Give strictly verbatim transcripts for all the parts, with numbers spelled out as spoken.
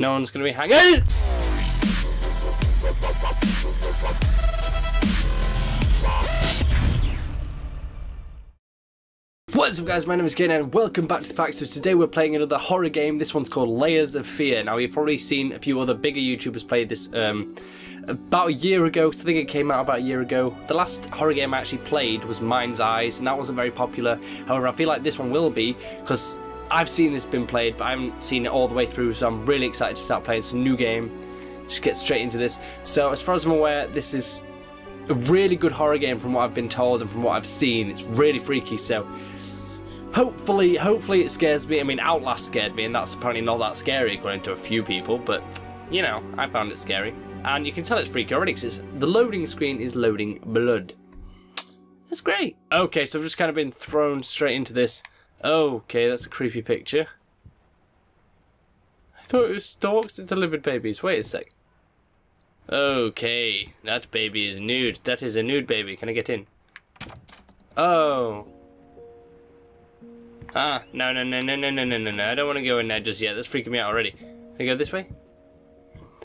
No one's gonna be hanging. What's up guys, my name is Ken and welcome back to the pack. So today we're playing another horror game. This one's called Layers of Fear. Now you've probably seen a few other bigger YouTubers play this um, about a year ago. So I think it came out about a year ago. The last horror game I actually played was Mind's Eyes and that wasn't very popular. However, I feel like this one will be because I've seen this been played but I haven't seen it all the way through, so I'm really excited to start playing. It's a new game. Just get straight into this. So as far as I'm aware, this is a really good horror game from what I've been told and from what I've seen. It's really freaky, so hopefully hopefully it scares me. I mean, Outlast scared me and that's apparently not that scary according to a few people, but you know, I found it scary. And you can tell it's freaky already because the loading screen is loading blood. That's great. Okay, so I've just kind of been thrown straight into this. Okay, that's a creepy picture. I thought it was storks that delivered babies. Wait a sec. Okay, that baby is nude. That is a nude baby. Can I get in? Oh. Ah, no, no, no, no, no, no, no, no, no. I don't want to go in there just yet. That's freaking me out already. Can I go this way?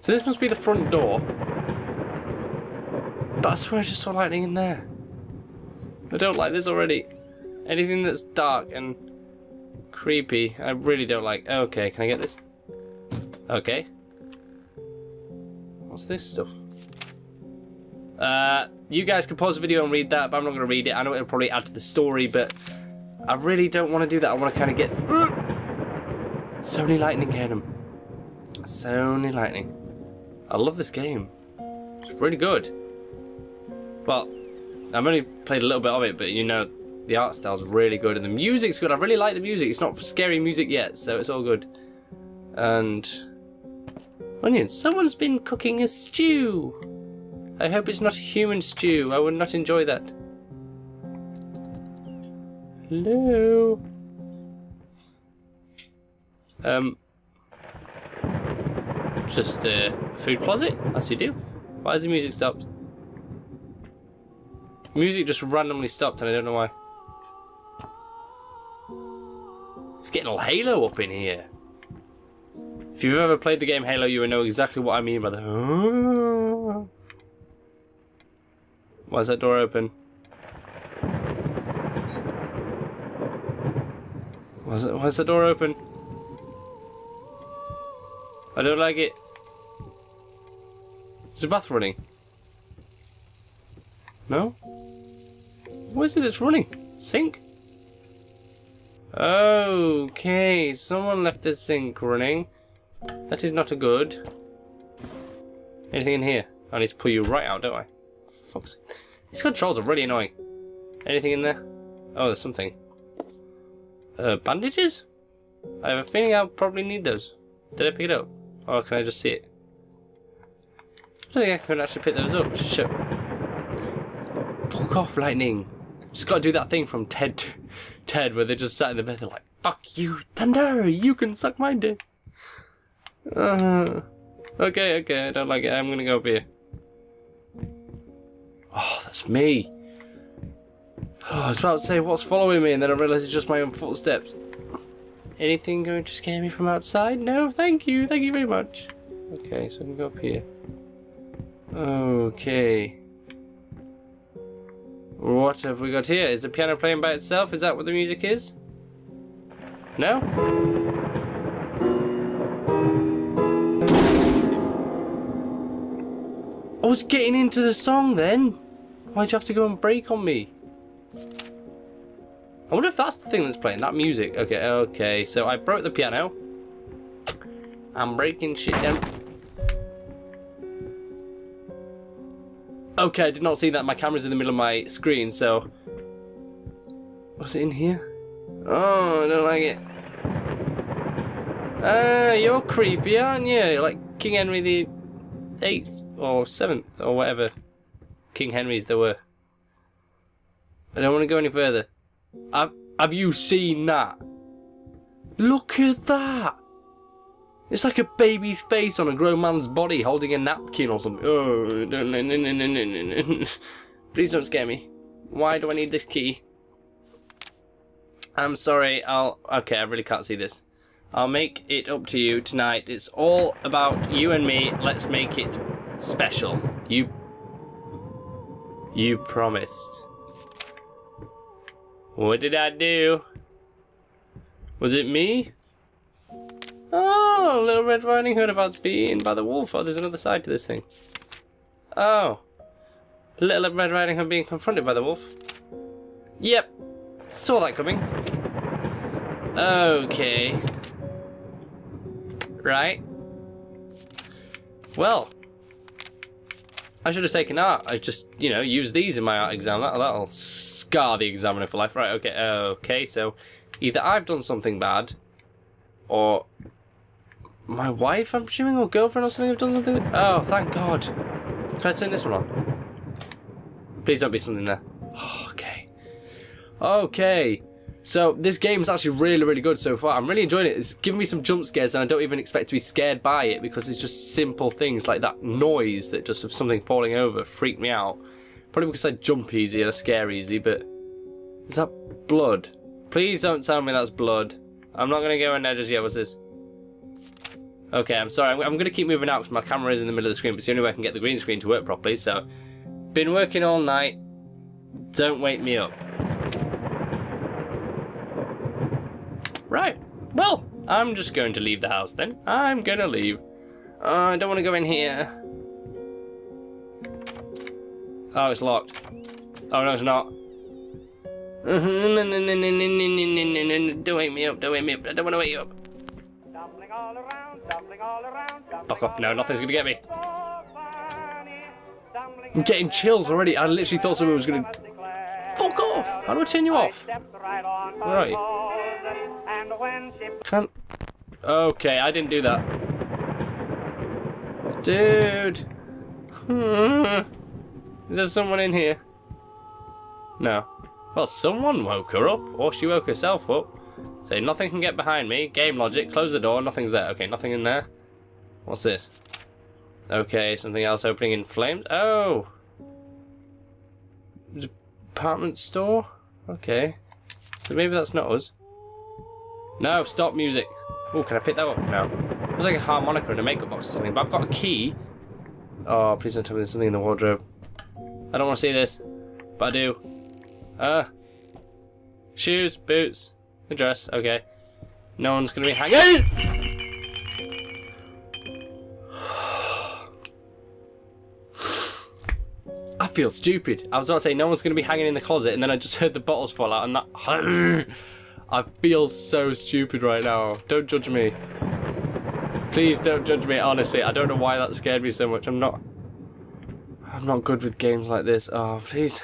So this must be the front door. But I swear I just saw lightning in there. I don't like this already. Anything that's dark and creepy, I really don't like. Okay, can I get this? Okay. What's this stuff? Uh, you guys can pause the video and read that, but I'm not going to read it. I know it'll probably add to the story, but I really don't want to do that. I want to kind of get through. Sony lightning, Adam. Sony lightning. I love this game. It's really good. Well, I've only played a little bit of it, but you know, the art style's really good and the music's good. I really like the music. It's not scary music yet, so it's all good. And onions. Someone's been cooking a stew. I hope it's not a human stew. I would not enjoy that. Hello. Um. Just a food closet, as you do. Why has the music stopped? Music just randomly stopped, and I don't know why. It's getting all Halo up in here. If you've ever played the game Halo, you will know exactly what I mean by that. Why is that door open? Why is that, why is that door open? I don't like it. Is the bath running? No? What is it that's running? Sink? Okay, someone left the sink running. That is not a good. Anything in here? I need to pull you right out, don't I? Fuck's sake. These controls are really annoying. Anything in there? Oh, there's something. Uh, bandages? I have a feeling I'll probably need those. Did I pick it up? Or can I just see it? I don't think I can actually pick those up. Shut up. Fuck off, lightning. Just gotta do that thing from Ted to Ted where they just sat in the bed, they're like, fuck you, thunder, you can suck my dick. Uh, okay, okay, I don't like it. I'm gonna go up here. Oh, that's me. Oh, I was about to say what's following me and then I realised it's just my own footsteps. Anything going to scare me from outside? No, thank you, thank you very much. Okay, so I can go up here. Okay. What have we got here? Is the piano playing by itself? Is that what the music is? No? I was getting into the song then. Why'd you have to go and break on me? I wonder if that's the thing that's playing, that music. Okay, okay, so I broke the piano. I'm breaking shit down. Okay, I did not see that. My camera's in the middle of my screen, so... Was it in here? Oh, I don't like it. Ah, uh, you're creepy, aren't you? You're like King Henry the eighth or seventh or whatever King Henrys there were. I don't want to go any further. Have, have you seen that? Look at that! It's like a baby's face on a grown man's body holding a napkin or something. Oh, no, no, no, no, no, no. Please don't scare me. Why do I need this key? I'm sorry, I'll... Okay, I really can't see this. I'll make it up to you tonight. It's all about you and me. Let's make it special. You... You promised. What did I do? Was it me? Oh, Little Red Riding Hood about to be eaten by the wolf. Oh, there's another side to this thing. Oh. Little Red Riding Hood being confronted by the wolf. Yep. Saw that coming. Okay. Right. Well. I should have taken art. I just, you know, used these in my art exam. That'll, that'll scar the examiner for life. Right, okay. Okay, so either I've done something bad, or my wife, I'm assuming, or girlfriend or something have done something with... Oh, thank God. Can I turn this one on? Please don't be something there. Oh, okay. Okay. So this game's actually really, really good so far. I'm really enjoying it. It's giving me some jump scares, and I don't even expect to be scared by it because it's just simple things like that noise that just of something falling over freaked me out. Probably because I jump easy and I scare easy, but... Is that blood? Please don't tell me that's blood. I'm not going to go in there just yet. What's this? Okay, I'm sorry. I'm, I'm going to keep moving out because my camera is in the middle of the screen, but it's the only way I can get the green screen to work properly, so... Been working all night. Don't wake me up. Right, well, I'm just going to leave the house then. I'm going to leave. Uh, I don't want to go in here. Oh, it's locked. Oh, no, it's not. Don't wake me up, don't wake me up. I don't want to wake you up. All around, all around, Fuck off, no, nothing's going to get me. I'm getting chills already. I literally thought someone was going to... Fuck off! How do I turn you off? Right. Can't... Okay, I didn't do that. Dude! Is there someone in here? No. Well, someone woke her up, or she woke herself up. So nothing can get behind me. Game logic, close the door, nothing's there. Okay, nothing in there. What's this? Okay, something else opening in flames. Oh! Department store? Okay. So maybe that's not us. No, stop music. Oh, can I pick that up? No. It was like a harmonica in a makeup box or something, but I've got a key. Oh, please don't tell me there's something in the wardrobe. I don't want to see this, but I do. Uh, shoes, boots, a dress, okay. No one's going to be hanging. I feel stupid. I was about to say no one's going to be hanging in the closet, and then I just heard the bottles fall out and that... I feel so stupid right now. Don't judge me. Please don't judge me, honestly. I don't know why that scared me so much. I'm not... I'm not good with games like this. Oh, please.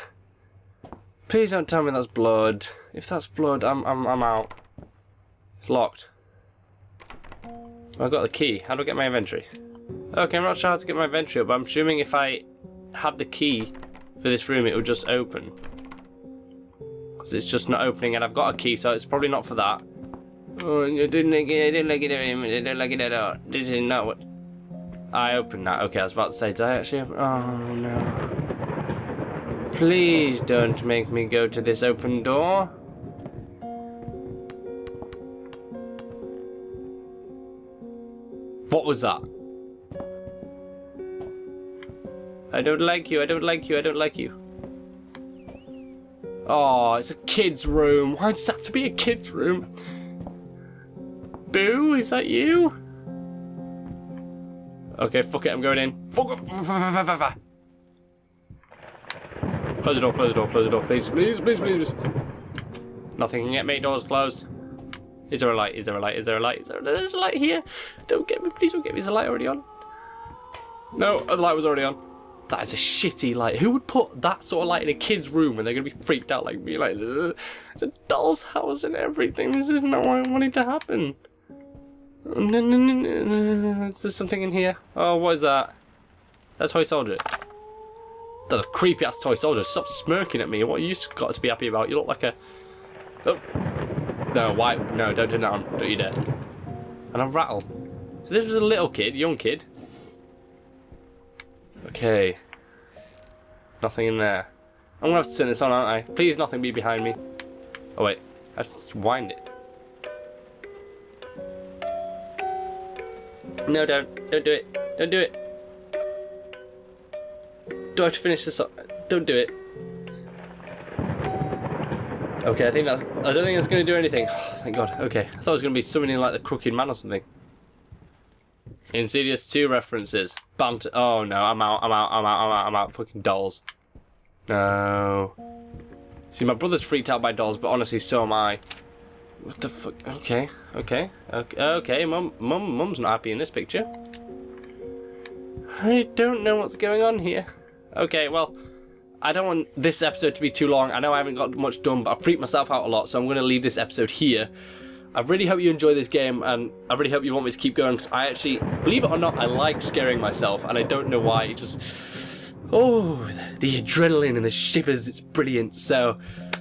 Please don't tell me that's blood. If that's blood, I'm, I'm, I'm out. It's locked. I got the key. How do I get my inventory? Okay, I'm not sure how to get my inventory up, but I'm assuming if I had the key for this room, it would just open. It's just not opening, and I've got a key, so it's probably not for that. Oh, I didn't like it. I didn't like it. I didn't like it at all. This is not what I opened that. Okay, I was about to say, did I actually open? Oh no! Please don't make me go to this open door. What was that? I don't like you. I don't like you. I don't like you. Oh, it's a kid's room. Why does it have to be a kid's room? Boo, is that you? Okay, fuck it, I'm going in. Fuck it. Close the door, close the door, close the door, please. Please, please, please. Nothing can get me, door's closed. Is there a light? Is there a light? Is there a light? Is there a light? There's a light here. Don't get me, please don't get me. Is the light already on? No, the light was already on. That is a shitty light. Who would put that sort of light in a kid's room when they're going to be freaked out like me? Like, it's a doll's house and everything. This is not what I wanted to happen. Is there something in here? Oh, what is that? That's a toy soldier. That's a creepy ass toy soldier. Stop smirking at me. What have you got to be happy about? You look like a... Oh. No, why? No, don't turn that on. Don't you dare. And I rattle. So this was a little kid, young kid. Okay. Nothing in there. I'm gonna have to turn this on, aren't I? Please nothing be behind me. Oh wait. I have to wind it. No, don't. Don't do it. Don't do it. Do I have to finish this up? Don't do it. Okay, I think that's... I don't think that's going to do anything. Oh, thank God. Okay. I thought it was going to be summoning like the Crooked Man or something. Insidious two references. Bant. Oh, no. I'm out. I'm out. I'm out. I'm out. I'm out. Fucking dolls. No. See, my brother's freaked out by dolls, but honestly, so am I. What the fuck? Okay. Okay. Okay. Okay. Mum. Mum. Mum's not happy in this picture. I don't know what's going on here. Okay, well, I don't want this episode to be too long. I know I haven't got much done, but I've freaked myself out a lot, so I'm going to leave this episode here. I really hope you enjoy this game, and I really hope you want me to keep going, because I actually, believe it or not, I like scaring myself, and I don't know why. It just... Oh, the adrenaline and the shivers, it's brilliant. So,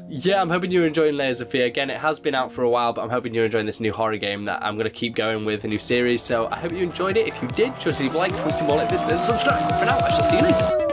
yeah, I'm hoping you're enjoying Layers of Fear. Again, it has been out for a while, but I'm hoping you're enjoying this new horror game that I'm going to keep going with, a new series. So I hope you enjoyed it. If you did, just leave a like, if you want to see more like this, then subscribe. For now, I shall see you later.